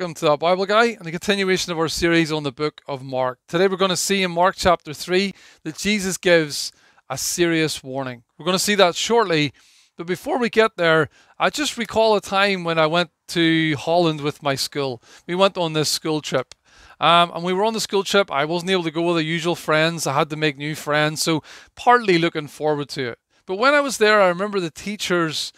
Welcome to That Bible Guy and the continuation of our series on the book of Mark. Today we're going to see in Mark chapter 3 that Jesus gives a serious warning. We're going to see that shortly, but before we get there, I just recall a time when I went to Holland with my school. We went on this school trip. And we were on the school trip. I wasn't able to go with the usual friends. I had to make new friends, so partly looking forward to it. But when I was there, I remember the teachers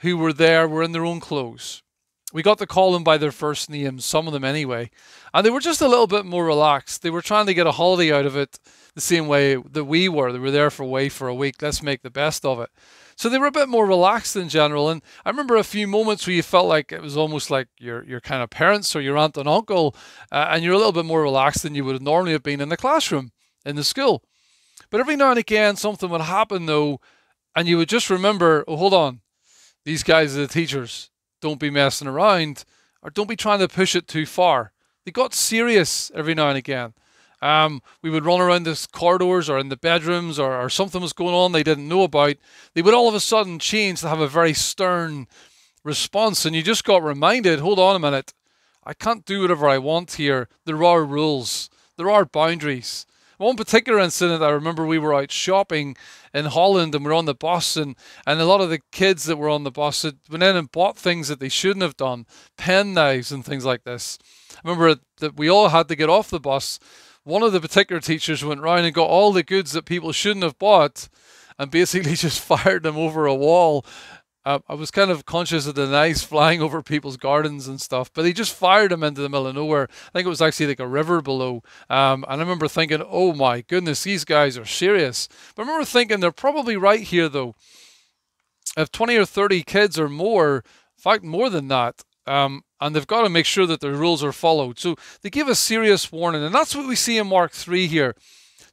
who were there were in their own clothes. We got to call them by their first names, some of them anyway. And they were just a little bit more relaxed. They were trying to get a holiday out of it the same way that we were. They were there for a week. Let's make the best of it. So they were a bit more relaxed in general. And I remember a few moments where you felt like it was almost like your kind of parents or your aunt and uncle, and you're a little bit more relaxed than you would have normally have been in the classroom, in the school. But every now and again, something would happen though, and you would just remember, oh, hold on, these guys are the teachers. Don't be messing around, or don't be trying to push it too far. They got serious every now and again. We would run around the corridors or in the bedrooms or something was going on they didn't know about. They would all of a sudden change to have a very stern response, and you just got reminded, hold on a minute, I can't do whatever I want here. There are rules. There are boundaries. One particular incident, I remember we were out shopping in Holland and we were on the bus and a lot of the kids that were on the bus had went in and bought things that they shouldn't have done, pen knives and things like this. I remember that we all had to get off the bus. One of the particular teachers went round and got all the goods that people shouldn't have bought and basically just fired them over a wall. I was kind of conscious of the knives flying over people's gardens and stuff, but he just fired them into the middle of nowhere. I think it was actually like a river below. And I remember thinking, oh my goodness, these guys are serious. But I remember thinking they're probably right here though. If 20 or 30 kids or more, in fact more than that, and they've got to make sure that their rules are followed. So they give a serious warning, and that's what we see in Mark 3 here.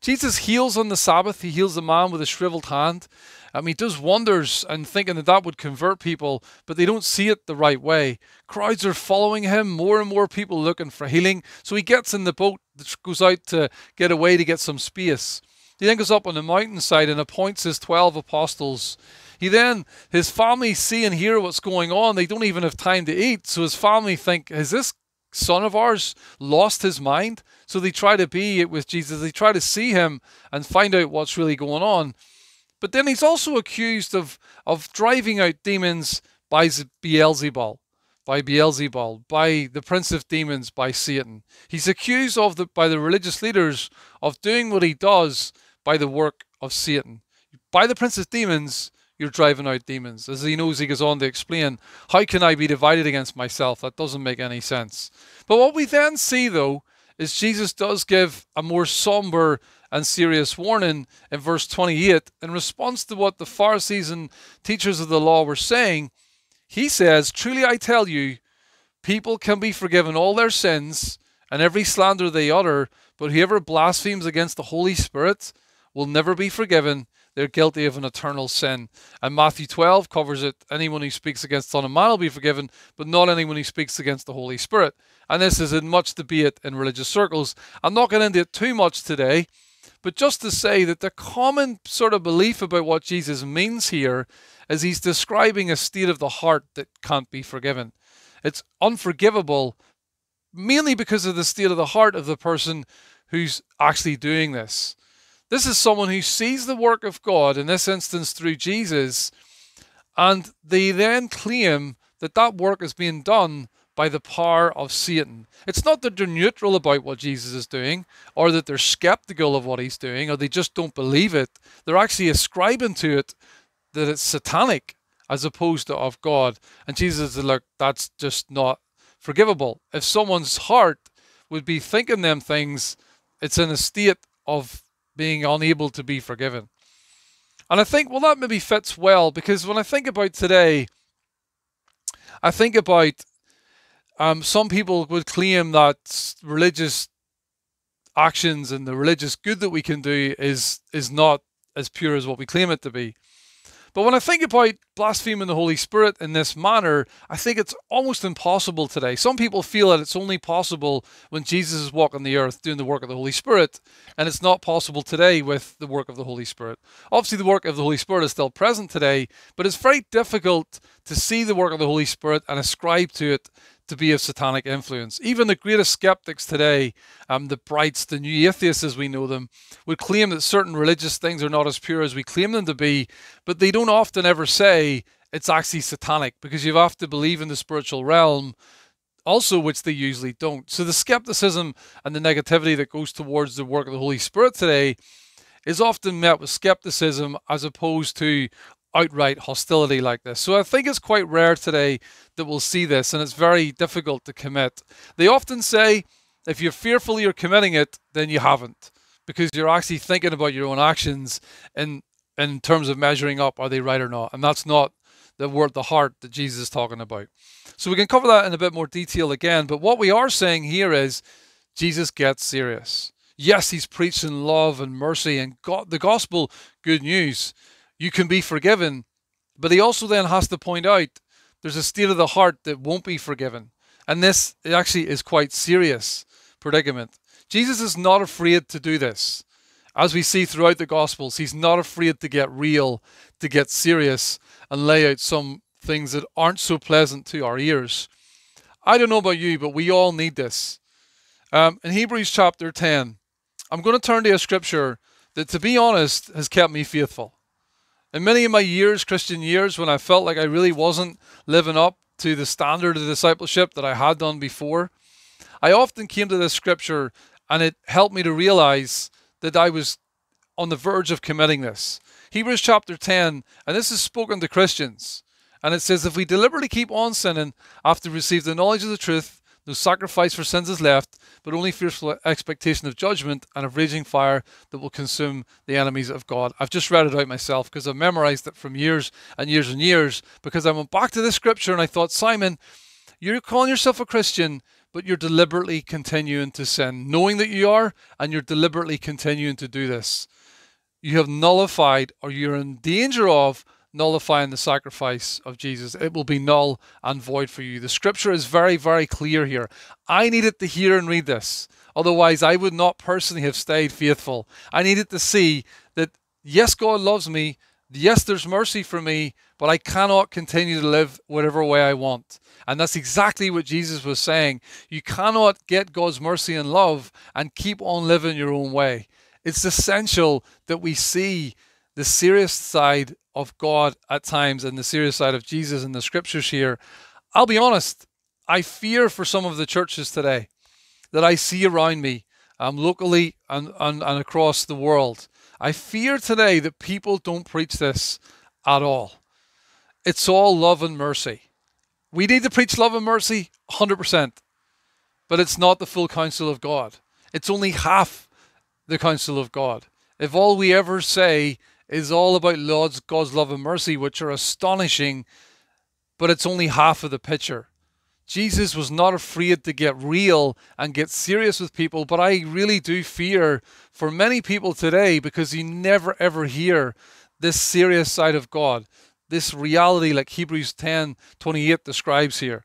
Jesus heals on the Sabbath. He heals a man with a shriveled hand. He does wonders and thinking that that would convert people, but they don't see it the right way. Crowds are following him, more and more people looking for healing. So he gets in the boat, goes out to get away to get some space. He then goes up on the mountainside and appoints his 12 apostles. His family see and hear what's going on. They don't even have time to eat. So his family think, is this son of ours lost his mind? So they try to be with Jesus. They try to see him and find out what's really going on. But then he's also accused of driving out demons by Beelzebul, by the prince of demons, by Satan. He's accused of by the religious leaders of doing what he does by the work of Satan. By the prince of demons, you're driving out demons. As he knows, he goes on to explain, how can I be divided against myself? That doesn't make any sense. But what we then see, though, is Jesus does give a more somber and serious warning in verse 28. In response to what the Pharisees and teachers of the law were saying, he says, truly I tell you, people can be forgiven all their sins and every slander they utter, but whoever blasphemes against the Holy Spirit will never be forgiven. They're guilty of an eternal sin. And Matthew 12 covers it. Anyone who speaks against the Son of Man will be forgiven, but not anyone who speaks against the Holy Spirit. And this is in much debate in religious circles. I'm not going into it too much today, but just to say that the common sort of belief about what Jesus means here is he's describing a state of the heart that can't be forgiven. It's unforgivable, mainly because of the state of the heart of the person who's actually doing this. This is someone who sees the work of God, in this instance through Jesus, and they then claim that that work is being done by the power of Satan. It's not that they're neutral about what Jesus is doing, or that they're skeptical of what he's doing, or they just don't believe it. They're actually ascribing to it that it's satanic as opposed to of God. And Jesus is like, that's just not forgivable. If someone's heart would be thinking them things, it's in a state of being unable to be forgiven. And I think, well, that maybe fits well, because when I think about today, I think about some people would claim that religious actions and the religious good that we can do is not as pure as what we claim it to be. But when I think about blaspheming the Holy Spirit in this manner, I think it's almost impossible today. Some people feel that it's only possible when Jesus is walking the earth doing the work of the Holy Spirit, and it's not possible today with the work of the Holy Spirit. Obviously, the work of the Holy Spirit is still present today, but it's very difficult to see the work of the Holy Spirit and ascribe to it to be of satanic influence. Even the greatest skeptics today, the Brights, the New Atheists as we know them, would claim that certain religious things are not as pure as we claim them to be, but they don't often ever say it's actually satanic, because you have to believe in the spiritual realm also, which they usually don't. So the skepticism and the negativity that goes towards the work of the Holy Spirit today is often met with skepticism as opposed to outright hostility like this. So I think it's quite rare today that we'll see this, and it's very difficult to commit. They often say if you're fearful you're committing it, then you haven't, because you're actually thinking about your own actions in terms of measuring up, are they right or not? And that's not the word, the heart that Jesus is talking about. So we can cover that in a bit more detail again, but what we are saying here is Jesus gets serious. Yes, he's preaching love and mercy and God, the gospel, good news. You can be forgiven, but he also then has to point out there's a state of the heart that won't be forgiven. And this actually is quite serious predicament. Jesus is not afraid to do this. As we see throughout the Gospels, he's not afraid to get real, to get serious, and lay out some things that aren't so pleasant to our ears. I don't know about you, but we all need this. In Hebrews chapter 10, I'm going to turn to a scripture that, to be honest, has kept me faithful. In many of my years, Christian years, when I felt like I really wasn't living up to the standard of discipleship that I had done before, I often came to this scripture and it helped me to realize that I was on the verge of committing this. Hebrews chapter 10, and this is spoken to Christians, and it says, if we deliberately keep on sinning after we receive the knowledge of the truth, no sacrifice for sins is left, but only fearful expectation of judgment and of raging fire that will consume the enemies of God. I've just read it out myself because I've memorized it from years and years and years, because I went back to this scripture and I thought, Simon, you're calling yourself a Christian, but you're deliberately continuing to sin, knowing that you are, and you're deliberately continuing to do this. You have nullified, or you're in danger of nullifying, the sacrifice of Jesus. It will be null and void for you. The scripture is very, very clear here. I needed to hear and read this. Otherwise, I would not personally have stayed faithful. I needed to see that, yes, God loves me. Yes, there's mercy for me, but I cannot continue to live whatever way I want. And that's exactly what Jesus was saying. You cannot get God's mercy and love and keep on living your own way. It's essential that we see the serious side of God at times and the serious side of Jesus in the scriptures here. I'll be honest, I fear for some of the churches today that I see around me, locally and across the world. I fear today that people don't preach this at all. It's all love and mercy. We need to preach love and mercy 100%, but it's not the full counsel of God. It's only half the counsel of God. If all we ever say is all about God's love and mercy, which are astonishing, but it's only half of the picture. Jesus was not afraid to get real and get serious with people, but I really do fear for many people today, because you never ever hear this serious side of God, this reality like Hebrews 10:28 describes here.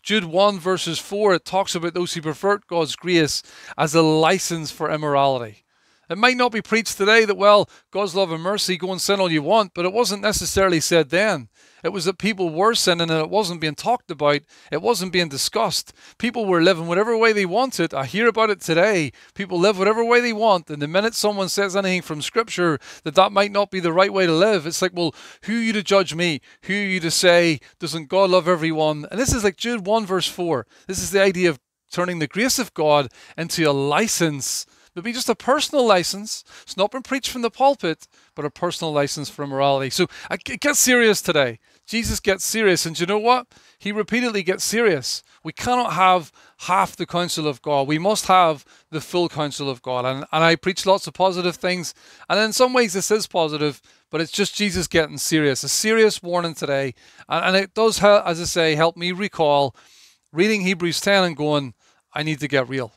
Jude 1 verses 4, it talks about those who pervert God's grace as a license for immorality. It might not be preached today that, well, God's love and mercy, go and sin all you want, but it wasn't necessarily said then. It was that people were sinning and it wasn't being talked about. It wasn't being discussed. People were living whatever way they wanted. I hear about it today. People live whatever way they want. And the minute someone says anything from Scripture that might not be the right way to live, it's like, well, who are you to judge me? Who are you to say, doesn't God love everyone? And this is like Jude 1 verse 4. This is the idea of turning the grace of God into a license. It'll be just a personal license. It's not been preached from the pulpit, but a personal license for immorality. So it gets serious today. Jesus gets serious. And do you know what? He repeatedly gets serious. We cannot have half the counsel of God. We must have the full counsel of God. And I preach lots of positive things. And in some ways this is positive, but it's just Jesus getting serious. A serious warning today. And it does, as I say, help me recall reading Hebrews 10 and going, I need to get real.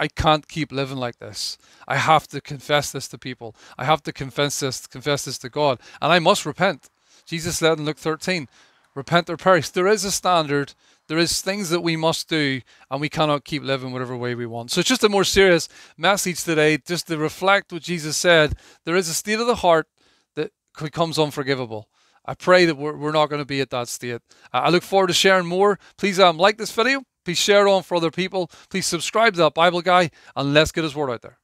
I can't keep living like this. I have to confess this to people. I have to confess this to God. And I must repent. Jesus said in Luke 13, repent or perish. There is a standard. There is things that we must do, and we cannot keep living whatever way we want. So it's just a more serious message today, just to reflect what Jesus said. There is a state of the heart that becomes unforgivable. I pray that we're not going to be at that state. I look forward to sharing more. Please like this video. Please share it on for other people. Please subscribe to That Bible Guy, and let's get his word out there.